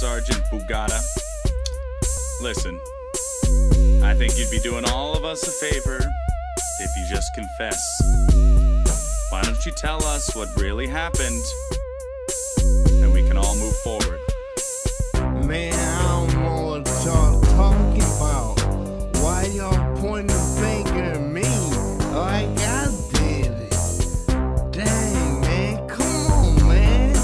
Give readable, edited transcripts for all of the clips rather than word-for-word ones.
Sergeant Bugata. Listen, I think you'd be doing all of us a favor if you just confess. Why don't you tell us what really happened, and we can all move forward. Man, I don't know what y'all talking about. Why y'all pointing the finger at me like I did it? Dang, man, come on, man.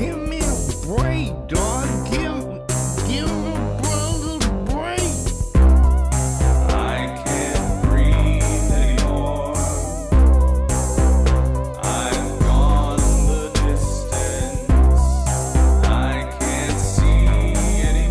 Give me a break, dog. Give a brother a break. I can't breathe anymore. I've gone the distance. I can't see anymore.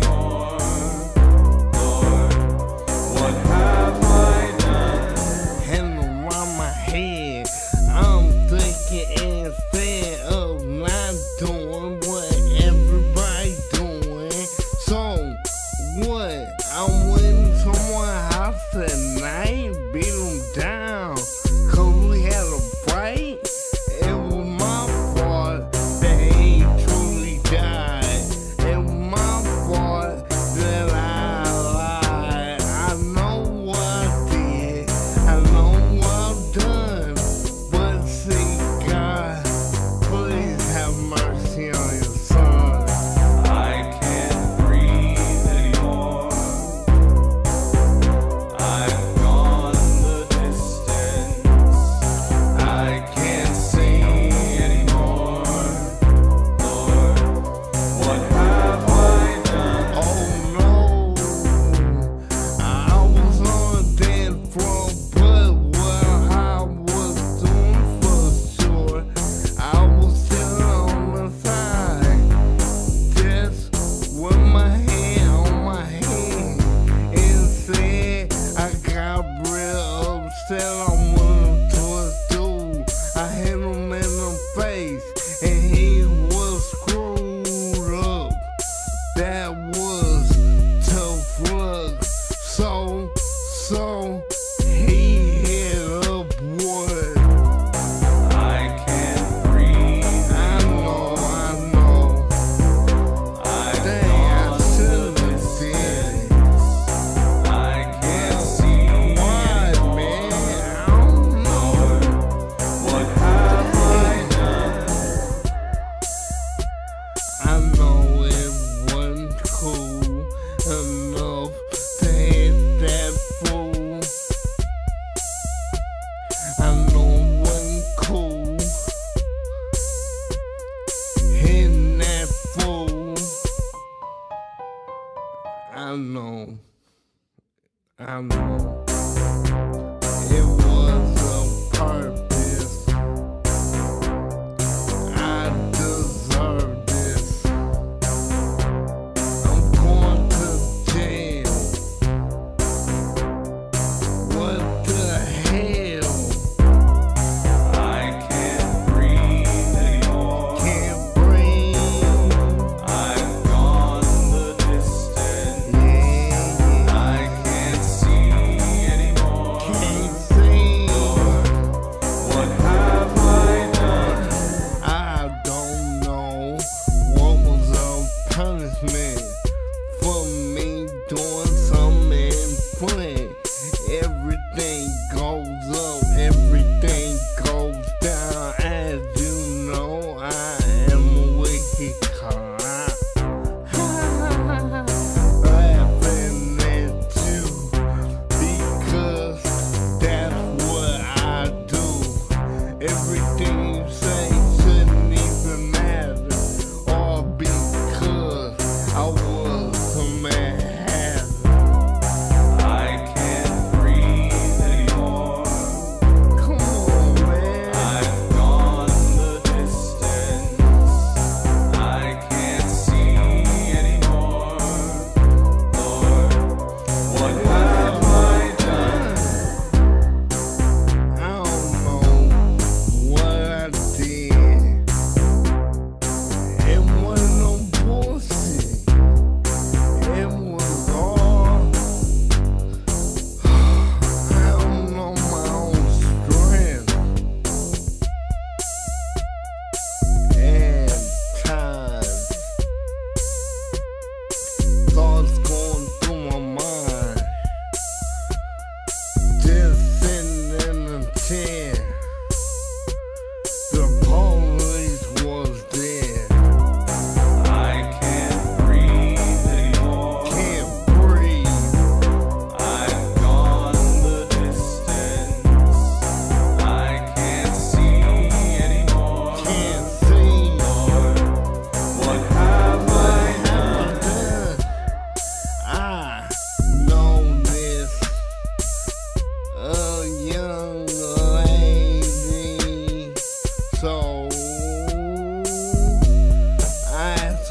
was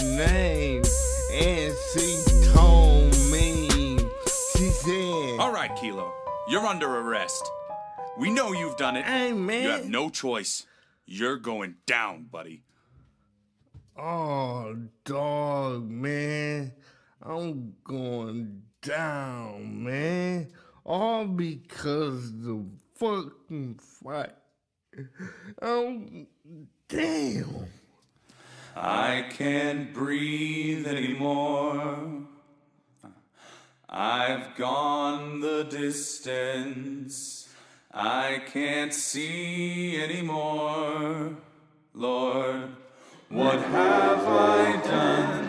her name, and she told me, she said, "All right, Keelo, you're under arrest. We know you've done it. Hey, man. You have no choice. You're going down, buddy." Oh, dog, man. I'm going down, man. All because the fucking fight. Damn. I can't breathe anymore. I've gone the distance. I can't see anymore. Lord, what have I done?